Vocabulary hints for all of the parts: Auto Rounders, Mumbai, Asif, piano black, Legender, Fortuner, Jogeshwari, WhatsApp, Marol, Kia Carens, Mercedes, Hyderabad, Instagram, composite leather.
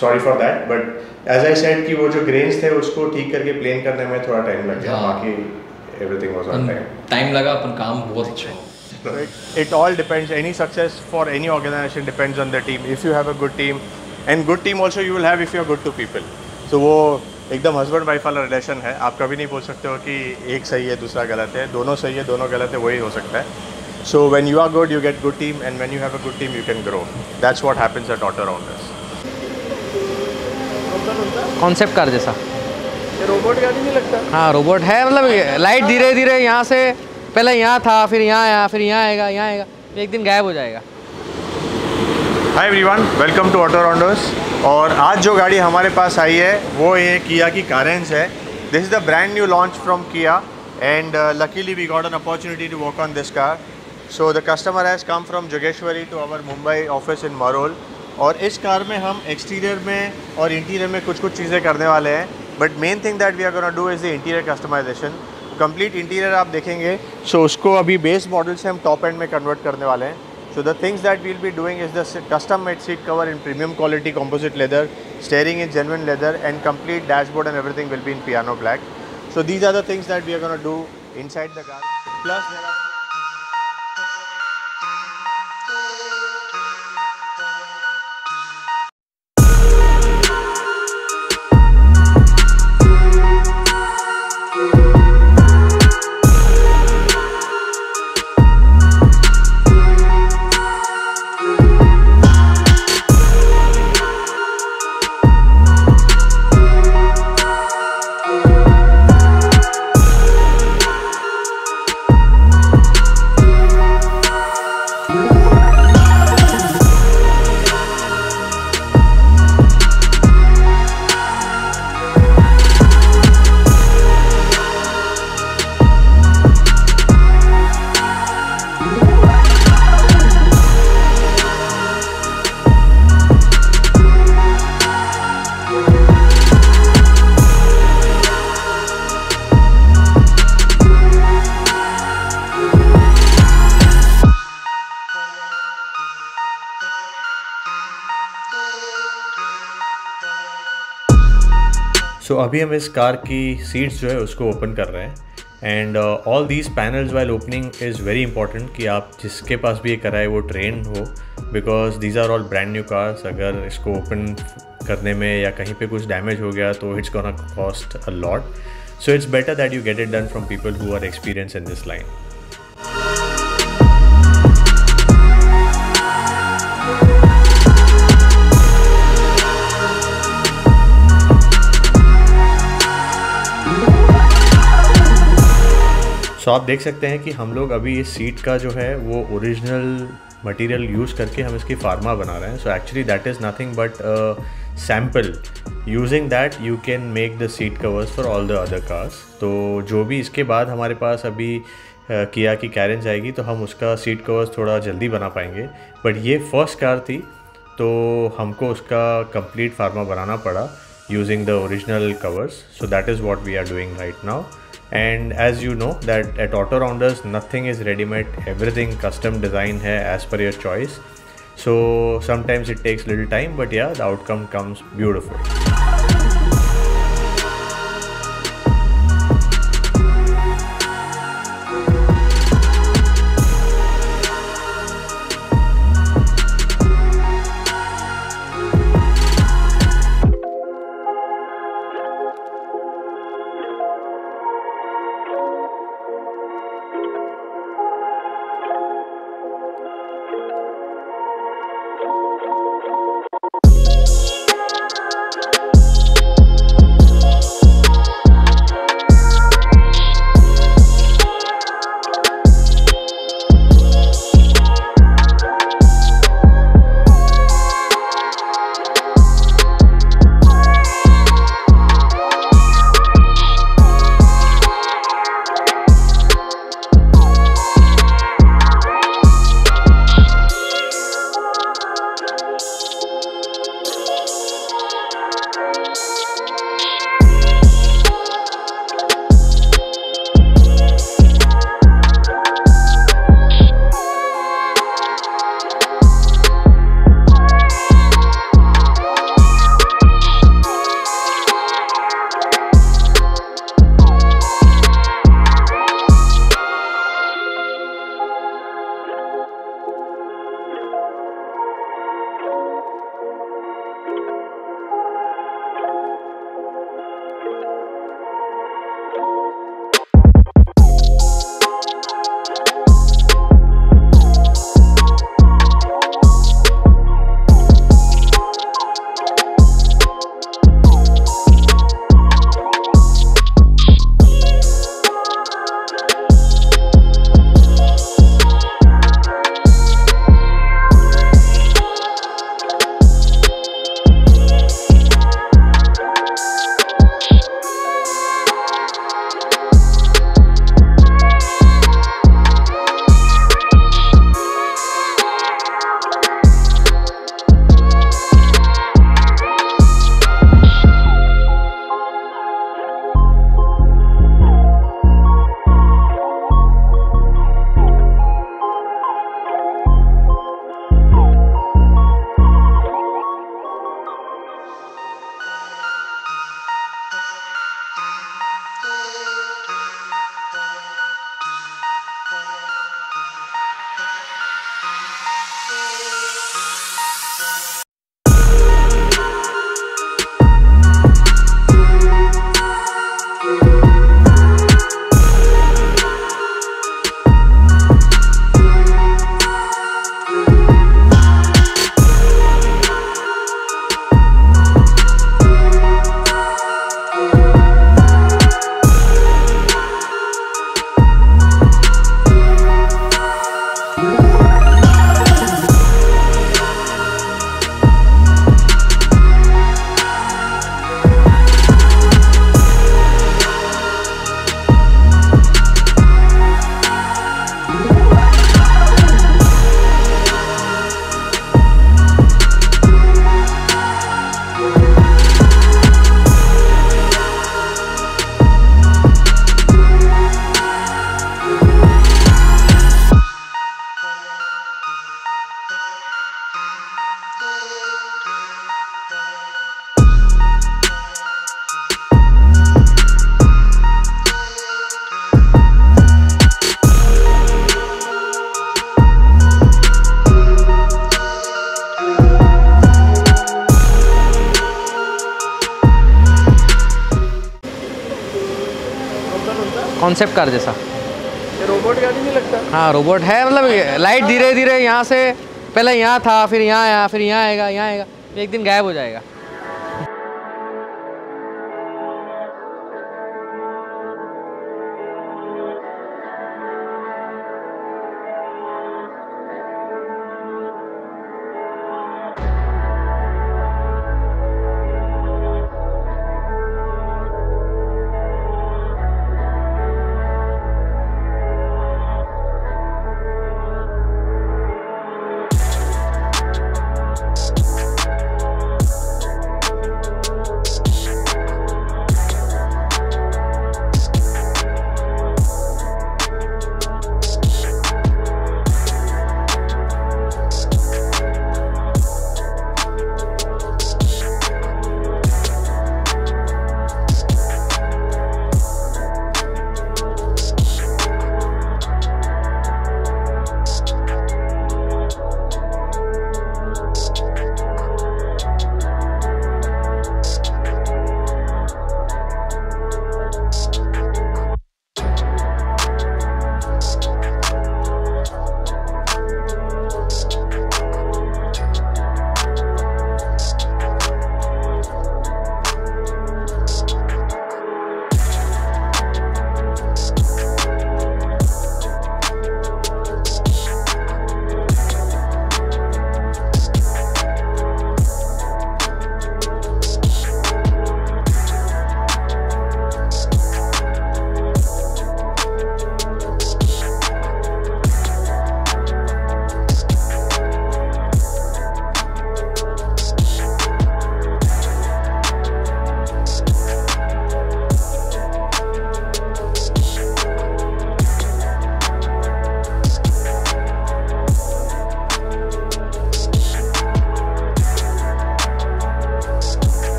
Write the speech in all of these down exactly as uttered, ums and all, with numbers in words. Sorry for that, but as I said कि वो जो ग्रेन्स थे उसको ठीक करके प्लेन करने में थोड़ा टाइम लग गया, बाकी everything was on time, time लगा पर काम बहुत अच्छा है। It all depends, any success for any organisation depends on the team. If you have a good team and good team also you will have if you are good to people. So वो एकदम husband wife वाला relation है, आप कभी नहीं बोल सकते हो कि एक सही है दूसरा गलत है, दोनों सही है दोनों गलत है, वही हो सकता है। So when you are good you get good team, and when you have a good team you can grow. That's what happens at Auto Rounders. Concept car जैसा ये रोबोट गाड़ी नहीं लगता। हाँ रोबोट है, मतलब लाइट धीरे धीरे यहाँ से, पहले यहाँ था फिर यहाँ आया फिर यहाँ आएगा यहाँ आएगा, एक दिन गायब हो जाएगा। Hi everyone, welcome to Auto Rounders। और आज जो गाड़ी हमारे पास आई है वो ये Kia की Carens है। This is the brand new launch from Kia, and uh, luckily we got an opportunity to work on this car. So the customer has come from Jogeshwari to our Mumbai office in Marol, और इस car में हम exterior में और interior में कुछ कुछ चीज़ें करने वाले हैं, but main thing that we are gonna do is the interior customization. Complete interior आप देखेंगे, सो so उसको अभी बेस मॉडल से हम टॉप एंड में कन्वर्ट करने वाले हैं। So the things that we'll be doing is the custom made seat cover in premium quality composite leather, steering in genuine leather, and complete dashboard and everything will be in piano black. So these are the things that we are gonna do inside the car. Plus so so, अभी हम इस car की seats जो है उसको open कर रहे हैं, and all these panels while opening is very important कि आप जिसके पास भी ये कराए वो ट्रेन हो, because these are all brand new cars. अगर इसको ओपन करने में या कहीं पे कुछ डैमेज हो गया तो it's gonna cost a lot, so it's better that you get it done from people who are experience in this line. तो आप देख सकते हैं कि हम लोग अभी इस सीट का जो है वो ओरिजिनल मटेरियल यूज़ करके हम इसकी फार्मा बना रहे हैं। So actually that is nothing but sample, using that you can make the seat covers for all the other cars. तो जो भी इसके बाद हमारे पास अभी किया की Carens आएगी तो हम उसका सीट कवर्स थोड़ा जल्दी बना पाएंगे, बट ये फर्स्ट कार थी तो हमको उसका कंप्लीट फार्मा बनाना पड़ा using the original covers. So that is what we are doing right now. And as you know that at Auto Rounders nothing is ready-made, everything custom design hai as per your choice. So sometimes it takes little time, but yeah, the outcome comes beautiful. Concept car जैसा। Robot गाड़ी नहीं लगता? हाँ robot है, मतलब light धीरे धीरे यहाँ से, पहले यहाँ था फिर यहाँ आया फिर यहाँ आएगा यहाँ आएगा, एक दिन गायब हो जाएगा।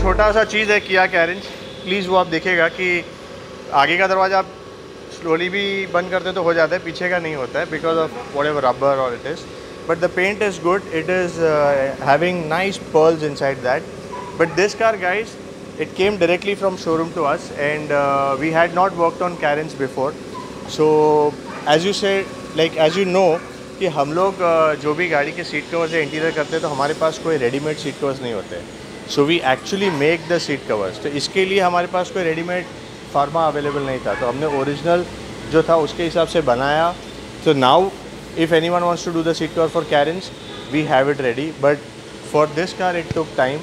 छोटा सा चीज़ है किया कैरेंस, प्लीज़ वो आप देखेगा कि आगे का दरवाज़ा आप स्लोली भी बंद करते तो हो जाता है, पीछे का नहीं होता है because of whatever rubber और it is, but the paint is good, it is having nice pearls inside that, but this car guys it came directly from showroom to us and we had not worked on Carens before, so as you say like as you know कि हम लोग uh, जो भी गाड़ी के seat cover से interior करते हैं तो हमारे पास कोई रेडीमेड सीट कवर्स नहीं होते, so we actually make the seat covers, तो इसके लिए हमारे पास कोई रेडीमेड फार्मा अवेलेबल नहीं था, तो हमने ओरिजिनल जो था उसके हिसाब से बनाया, तो now if any one wants to do the seat cover for Carens we have it ready, but for this car it took time,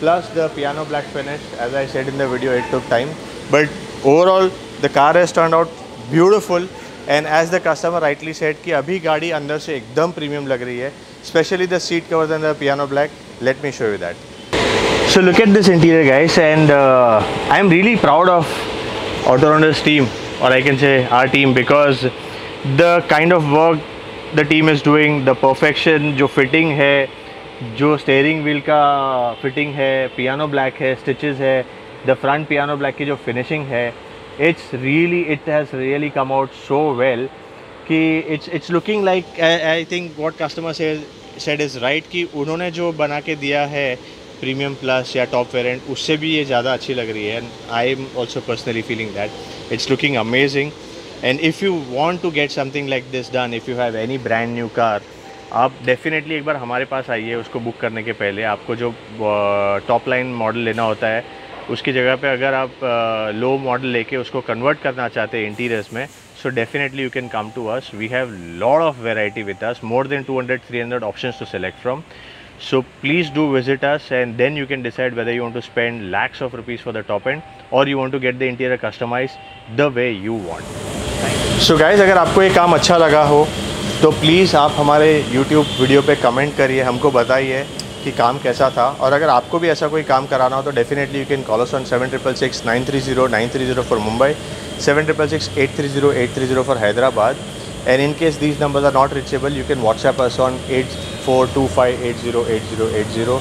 plus the piano black finish as I said in the video it took time, but overall the car has turned out beautiful and as the customer rightly said कि अभी गाड़ी अंदर से एकदम premium लग रही है, specially the seat covers and the piano black, let me show you that. So look at this interior guys, and uh, I am really proud of Auto Rounders team, or I can say our team, because the kind of work the team is doing, the perfection, जो fitting है, जो steering wheel का fitting है, piano black है, stitches है, the front piano black की जो finishing है, it's really, it has really come out so well कि it's it's looking like I, I think what customer says said is right कि उन्होंने जो बना के दिया है प्रीमियम प्लस या टॉप वेरिएंट, उससे भी ये ज़्यादा अच्छी लग रही है, and I am also personally feeling that it's looking amazing, and if you want to get something like this done, if you have any brand new car, आप डेफिनेटली एक बार हमारे पास आइए, उसको बुक करने के पहले आपको जो टॉप लाइन मॉडल लेना होता है उसकी जगह पे अगर आप लो मॉडल लेके उसको कन्वर्ट करना चाहते हैं इंटीरियर्स में, so definitely you can come to us, we have lot of variety with us, more than two hundred three hundred options to select from. So please do visit us, and then you can decide whether you want to spend lakhs of rupees for the top end or you want to get the interior customized the way you want. So guys, अगर आपको ये काम अच्छा लगा हो तो please आप हमारे YouTube वीडियो पे कमेंट करिए, हमको बताइए कि काम कैसा था, और अगर आपको भी ऐसा कोई काम कराना हो तो definitely you can call us on seven triple six nine three zero nine three zero for Mumbai, seven triple six eight three zero eight three zero for Hyderabad, and in case these numbers are not reachable you can WhatsApp us on eight four two five eight zero eight zero eight zero.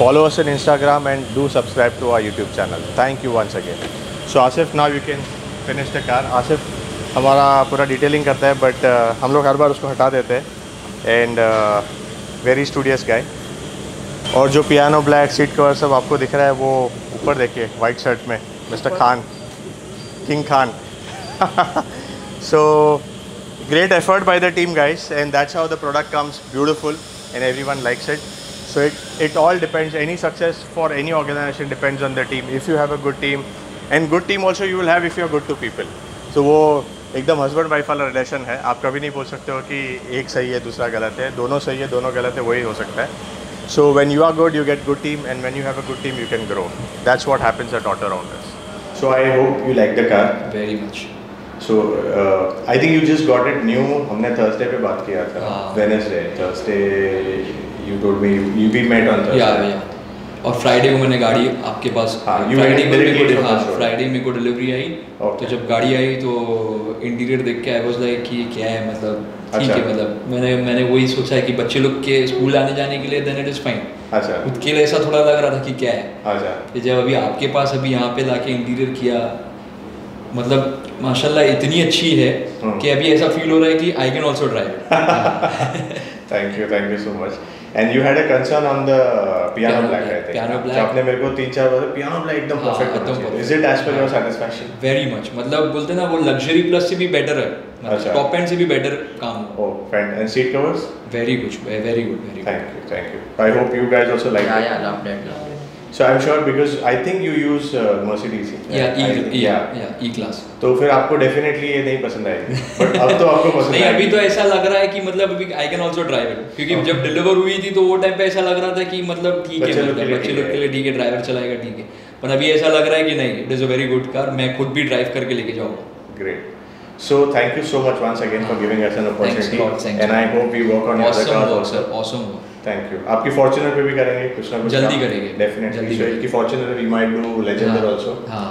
Follow us on Instagram and do subscribe to our YouTube channel. Thank you once again. So Asif, now you can finished है car. Asif हमारा पूरा detailing करता है but uh, हम लोग हर बार उसको हटा देते हैं एंड वेरी स्टूडियस गाय। और जो पियानो ब्लैक सीट कवर सब आपको दिख रहा है वो ऊपर देखिए वाइट शर्ट में mister Khan, king Khan. So great effort by the team guys and that's how the product comes beautiful and everyone likes it. So it it all depends. Any success for any organization depends on the team. If you have a good team, and good team also you will have if you are good to people. So वो एकदम husband wife वाला relation है। आप कभी नहीं बोल सकते हो कि एक सही है दूसरा गलत है, दोनों सही है दोनों गलत है, वही हो सकता है। So when you are good you get good team and when you have a good team you can grow. That's what happens at Auto Rounders. So I hope you like the car very much. So uh, I think you just got it new. हमने Thursday पे बात किया था, Wednesday, Thursday. You told me you we met on Thursday. Yeah, yeah. और Friday को मैंने गाड़ी आपके पास फ्राइडे को हाँ फ्राइडे मेरे को डिलीवरी आई। तो जब गाड़ी आई तो इंटीरियर देख के आई वाज लाइक कि क्या है, मतलब ठीक है, मतलब मैंने मैंने वही सोचा कि बच्चे लोग के स्कूल आने जाने के लिए देन इट इज फाइन। अच्छा, खुद के लिए ऐसा थोड़ा लग रहा था कि क्या है। अच्छा, जब अभी आपके पास अभी यहाँ पे लाके इंटीरियर किया, मतलब माशाल्लाह इतनी अच्छी है कि अभी ऐसा फील हो रहा है कि I can also drive. Thank you, thank you so much. And you had a concern on the piano black, I think piano black आपने मेरे को तीन चार बार पियानो ब्लैक एकदम perfect. Is it as per your satisfaction? Very much, मतलब बोलते ना वो लग्जरी प्लस से भी बेटर है, मतलब टॉप एंड से भी बेटर काम है। Oh friend, and seat covers very good, very good, very good. Thank you, thank you. I hope you guys also like it. Yeah love that, love it. So I'm sure because I think you use uh, Mercedes. Yeah, E, e yeah, yeah, E class. तो फिर आपको definitely ये नहीं पसंद आएगी। But अब तो आपको पसंद नहीं, अभी तो ऐसा लग रहा है कि मतलब अभी I can also drive it. क्योंकि okay. जब deliver हुई थी तो वो टाइम पे ऐसा लग रहा था कि मतलब ठीक है, मतलब बच्चे लोग के लिए ठीक है, ड्राइवर चलाएगा ठीक है। पर अभी ऐसा लग रहा है कि नहीं, it is a very good car. मैं खुद भी ड्राइव करके लेके जाऊँगा। Great. So thank you so much once again for giving us an opportunity. Thanks, thanks, and I hope we work on awesome other cars also. Awesome work. Thank you. आपकी Fortuner पे भी करेंगे कुछ ना कुछ, जल्दी करेंगे definitely. So इसकी Fortuner we might do Legender also. हाँ.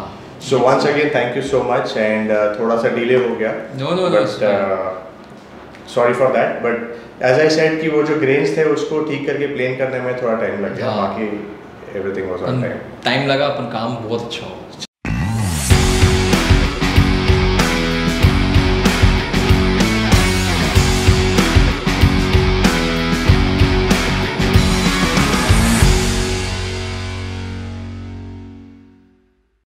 So once again thank you so much and uh, थोड़ा सा delay हो गया. No no no. But uh, sorry for that. But as I said कि वो जो grains थे उसको ठीक करके plane करने में थोड़ा time लग गया. बाकी everything was on time. Time लगा, अपन काम बहुत अच्छा हो.